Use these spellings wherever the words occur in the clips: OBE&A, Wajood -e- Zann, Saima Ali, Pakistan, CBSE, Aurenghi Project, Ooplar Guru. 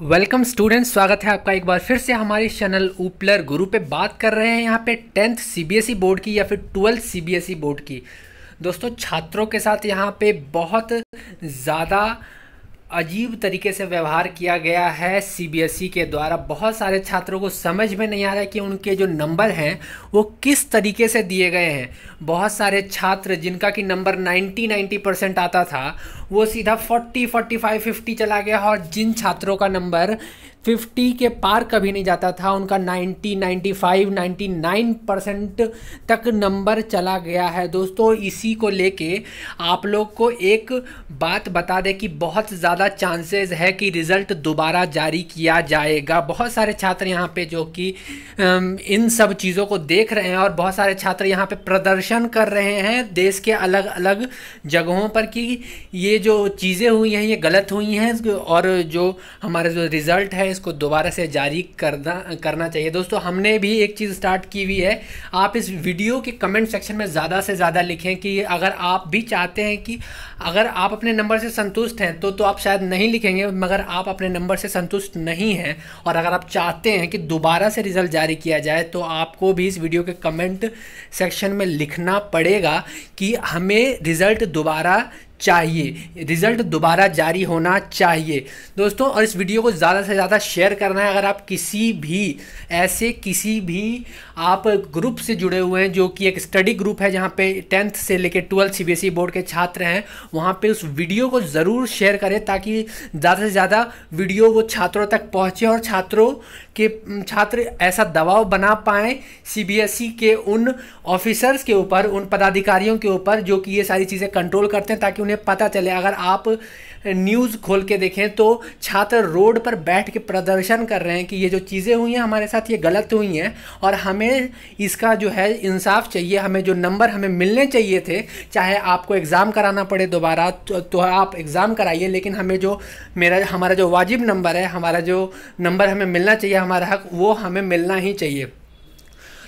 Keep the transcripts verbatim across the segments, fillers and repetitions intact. Welcome students, स्वागत है आपका एक बार फिर से हमारे चैनल ऊपलर गुरु पे। बात कर रहे हैं यहाँ पे टेंथ सीबीएसई बोर्ड की या फिर ट्वेल्थ सीबीएसई बोर्ड की। दोस्तों, छात्रों के साथ यहाँ पे बहुत ज़्यादा अजीब तरीके से व्यवहार किया गया है सीबीएसई के द्वारा। बहुत सारे छात्रों को समझ में नहीं आ रहा है कि उनके जो नंबर हैं वो किस तरीके से दिए गए हैं। बहुत सारे छात्र जिनका कि नंबर नब्बे नब्बे परसेंट आता था वो सीधा चालीस, पैंतालीस, पचास चला गया, और जिन छात्रों का नंबर पचास के पार कभी नहीं जाता था उनका नब्बे, पचानवे, निन्यानवे परसेंट तक नंबर चला गया है। दोस्तों, इसी को लेके आप लोग को एक बात बता दें कि बहुत ज़्यादा चांसेस है कि रिज़ल्ट दोबारा जारी किया जाएगा। बहुत सारे छात्र यहाँ पे जो कि इन सब चीज़ों को देख रहे हैं, और बहुत सारे छात्र यहाँ पे प्रदर्शन कर रहे हैं देश के अलग अलग जगहों पर कि ये जो चीज़ें हुई हैं ये गलत हुई हैं, और जो हमारा जो रिज़ल्ट है इसको दोबारा से जारी करना करना चाहिए। दोस्तों, हमने भी एक चीज़ स्टार्ट की हुई है। आप इस वीडियो के कमेंट सेक्शन में ज़्यादा से ज़्यादा लिखें कि अगर आप भी चाहते हैं कि अगर आप अपने नंबर से संतुष्ट हैं, तो, तो आप शायद नहीं लिखेंगे, मगर आप अपने नंबर से संतुष्ट नहीं हैं और अगर आप चाहते हैं कि दोबारा से रिज़ल्ट जारी किया जाए, तो आपको भी इस वीडियो के कमेंट सेक्शन में लिखना पड़ेगा कि हमें रिज़ल्ट दोबारा चाहिए, रिज़ल्ट दोबारा जारी होना चाहिए। दोस्तों, और इस वीडियो को ज़्यादा से ज़्यादा शेयर करना है। अगर आप किसी भी ऐसे किसी भी आप ग्रुप से जुड़े हुए हैं जो कि एक स्टडी ग्रुप है जहाँ पे टेंथ से लेकर ट्वेल्थ सीबीएसई बोर्ड के छात्र हैं, वहाँ पे उस वीडियो को ज़रूर शेयर करें ताकि ज़्यादा से ज़्यादा वीडियो वो छात्रों तक पहुँचे और छात्रों के छात्र ऐसा दबाव बना पाएँ सीबीएसई के उन ऑफिसर्स के ऊपर, उन पदाधिकारियों के ऊपर जो कि ये सारी चीज़ें कंट्रोल करते हैं, ताकि उन्हें पता चले। अगर आप न्यूज़ खोल के देखें तो छात्र रोड पर बैठ के प्रदर्शन कर रहे हैं कि ये जो चीज़ें हुई हैं हमारे साथ ये गलत हुई हैं और हमें इसका जो है इंसाफ चाहिए, हमें जो नंबर हमें मिलने चाहिए थे, चाहे आपको एग्ज़ाम कराना पड़े दोबारा तो, तो आप एग्ज़ाम कराइए, लेकिन हमें जो मेरा हमारा जो वाजिब नंबर है, हमारा जो नंबर हमें मिलना चाहिए, हमारा हक, वो हमें मिलना ही चाहिए।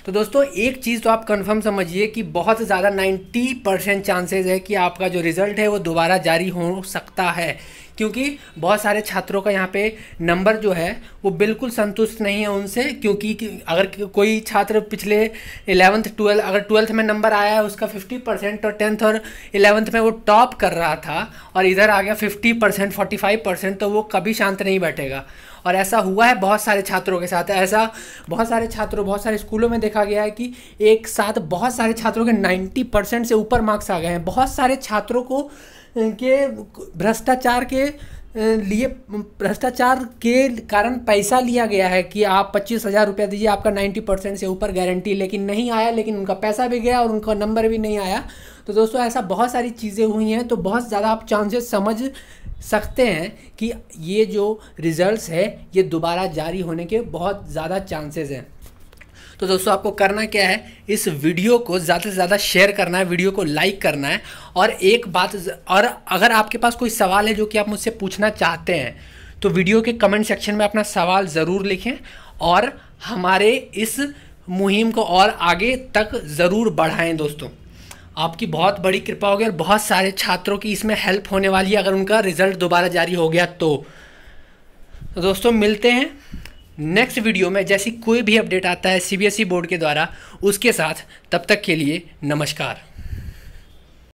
तो दोस्तों, एक चीज़ तो आप कंफर्म समझिए कि बहुत ज़्यादा नब्बे परसेंट चांसेस है कि आपका जो रिज़ल्ट है वो दोबारा जारी हो सकता है, क्योंकि बहुत सारे छात्रों का यहाँ पे नंबर जो है वो बिल्कुल संतुष्ट नहीं है उनसे। क्योंकि अगर कोई छात्र पिछले इलेवंथ ट्वेल्थ अगर ट्वेल्थ में नंबर आया है उसका पचास परसेंट और टेंथ और इलेवंथ में वो टॉप कर रहा था और इधर आ गया पचास परसेंट, पैंतालीस परसेंट, तो वो कभी शांत नहीं बैठेगा। और ऐसा हुआ है बहुत सारे छात्रों के साथ। ऐसा बहुत सारे छात्रों बहुत सारे स्कूलों में देखा गया है कि एक साथ बहुत सारे छात्रों के नाइन्टी परसेंट से ऊपर मार्क्स आ गए हैं। बहुत सारे छात्रों को के भ्रष्टाचार के लिए भ्रष्टाचार के कारण पैसा लिया गया है कि आप पच्चीस हज़ार रुपया दीजिए, आपका नब्बे परसेंट से ऊपर गारंटी, लेकिन नहीं आया, लेकिन उनका पैसा भी गया और उनका नंबर भी नहीं आया। तो दोस्तों, ऐसा बहुत सारी चीज़ें हुई हैं। तो बहुत ज़्यादा आप चांसेस समझ सकते हैं कि ये जो रिज़ल्ट है ये दोबारा जारी होने के बहुत ज़्यादा चांसेस हैं। तो दोस्तों, आपको करना क्या है, इस वीडियो को ज़्यादा से ज़्यादा शेयर करना है, वीडियो को लाइक करना है। और एक बात, और अगर आपके पास कोई सवाल है जो कि आप मुझसे पूछना चाहते हैं, तो वीडियो के कमेंट सेक्शन में अपना सवाल ज़रूर लिखें और हमारे इस मुहिम को और आगे तक ज़रूर बढ़ाएं। दोस्तों, आपकी बहुत बड़ी कृपा होगी और बहुत सारे छात्रों की इसमें हेल्प होने वाली है अगर उनका रिज़ल्ट दोबारा जारी हो गया तो। तो दोस्तों, मिलते हैं नेक्स्ट वीडियो में, जैसी कोई भी अपडेट आता है सीबीएसई बोर्ड के द्वारा उसके साथ। तब तक के लिए नमस्कार।